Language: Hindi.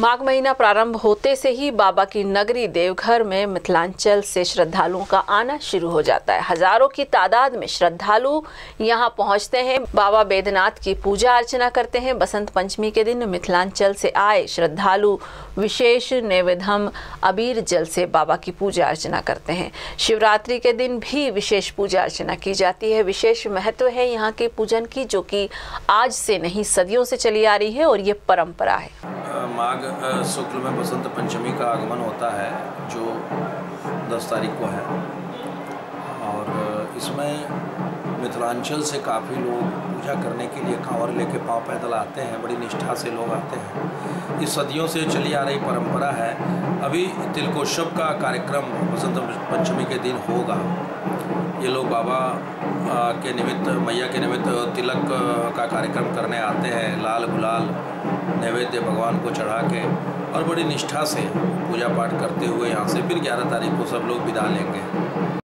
माघ महीना प्रारंभ होते से ही बाबा की नगरी देवघर में मिथिलांचल से श्रद्धालुओं का आना शुरू हो जाता है। हजारों की तादाद में श्रद्धालु यहां पहुंचते हैं, बाबा वैद्यनाथ की पूजा अर्चना करते हैं। बसंत पंचमी के दिन मिथिलांचल से आए श्रद्धालु विशेष नैवेधम अबीर जल से बाबा की पूजा अर्चना करते हैं। शिवरात्रि के दिन भी विशेष पूजा अर्चना की जाती है। विशेष महत्व है यहाँ के पूजन की, जो कि आज से नहीं सदियों से चली आ रही है और ये परंपरा है। माघ शुक्ल में बसंत पंचमी का आगमन होता है जो 10 तारीख को है, और इसमें मिथिलांचल से काफ़ी लोग पूजा करने के लिए कांवड़ लेके पाँव पैदल आते हैं। बड़ी निष्ठा से लोग आते हैं। इस सदियों से चली आ रही परंपरा है। अभी तिलकोत्सव का कार्यक्रम बसंत पंचमी के दिन होगा। ये लोग बाबा के निमित्त, मैया के निमित्त तिलक का कार्यक्रम करने आते हैं। लाल गुलाल नैवेद्य भगवान को चढ़ा के और बड़ी निष्ठा से पूजा पाठ करते हुए यहाँ से फिर 11 तारीख को सब लोग विदा लेंगे।